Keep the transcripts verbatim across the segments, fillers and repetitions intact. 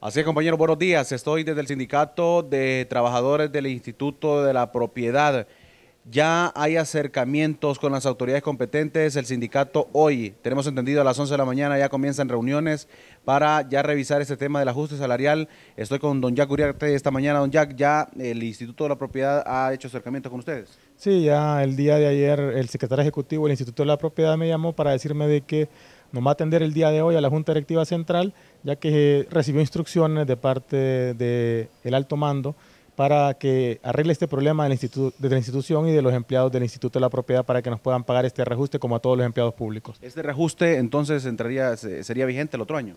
Así es, compañeros, buenos días. Estoy desde el Sindicato de Trabajadores del Instituto de la Propiedad. Ya hay acercamientos con las autoridades competentes. El sindicato hoy, tenemos entendido, a las once de la mañana ya comienzan reuniones para ya revisar este tema del ajuste salarial. Estoy con don Jack Uriarte esta mañana. Don Jack, ¿ya el Instituto de la Propiedad ha hecho acercamientos con ustedes? Sí, ya el día de ayer el secretario ejecutivo del Instituto de la Propiedad me llamó para decirme de que nos va a atender el día de hoy a la Junta Directiva Central, ya que recibió instrucciones de parte del alto mando para que arregle este problema de la, institu de la institución y de los empleados del Instituto de la Propiedad para que nos puedan pagar este reajuste como a todos los empleados públicos. ¿Este reajuste entonces entraría, sería vigente el otro año?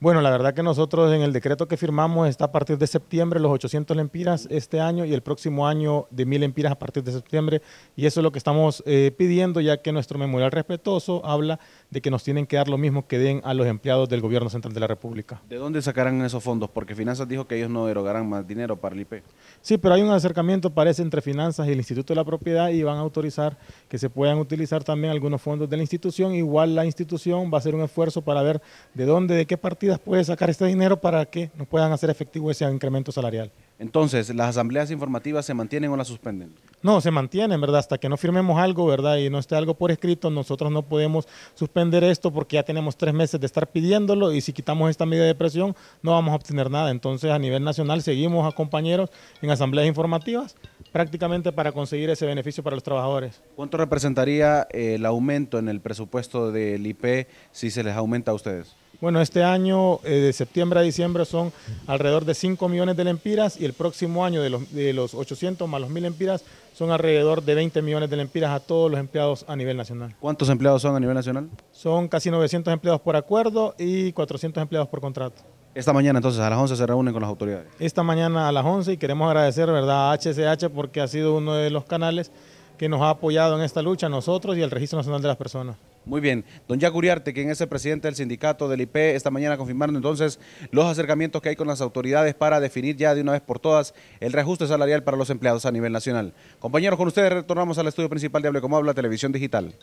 Bueno, la verdad que nosotros en el decreto que firmamos está a partir de septiembre los ochocientas lempiras este año y el próximo año de mil lempiras a partir de septiembre, y eso es lo que estamos eh, pidiendo, ya que nuestro memorial respetuoso habla de que nos tienen que dar lo mismo que den a los empleados del Gobierno Central de la República. ¿De dónde sacarán esos fondos? Porque Finanzas dijo que ellos no derogarán más dinero para el I P. Sí, pero hay un acercamiento, parece, entre Finanzas y el Instituto de la Propiedad, y van a autorizar que se puedan utilizar también algunos fondos de la institución. Igual la institución va a hacer un esfuerzo para ver de dónde, de qué partidas puede sacar este dinero para que nos puedan hacer efectivo ese incremento salarial. Entonces, ¿las asambleas informativas se mantienen o las suspenden? No, se mantienen, ¿verdad? Hasta que no firmemos algo, ¿verdad? Y no esté algo por escrito, nosotros no podemos suspender esto porque ya tenemos tres meses de estar pidiéndolo, y si quitamos esta medida de presión no vamos a obtener nada. Entonces, a nivel nacional seguimos a compañeros en asambleas informativas prácticamente para conseguir ese beneficio para los trabajadores. ¿Cuánto representaría el aumento en el presupuesto del I P si se les aumenta a ustedes? Bueno, este año eh, de septiembre a diciembre son alrededor de cinco millones de lempiras, y el próximo año de los, de los ochocientos más los mil lempiras son alrededor de veinte millones de lempiras a todos los empleados a nivel nacional. ¿Cuántos empleados son a nivel nacional? Son casi novecientos empleados por acuerdo y cuatrocientos empleados por contrato. Esta mañana entonces a las once se reúnen con las autoridades. Esta mañana a las once, y queremos agradecer, ¿verdad?, a H C H porque ha sido uno de los canales que nos ha apoyado en esta lucha, nosotros y el Registro Nacional de las Personas. Muy bien. Don Jack Uriarte, quien es el presidente del sindicato del I P, esta mañana confirmando entonces los acercamientos que hay con las autoridades para definir ya de una vez por todas el reajuste salarial para los empleados a nivel nacional. Compañeros, con ustedes retornamos al estudio principal de Hable como habla Televisión Digital.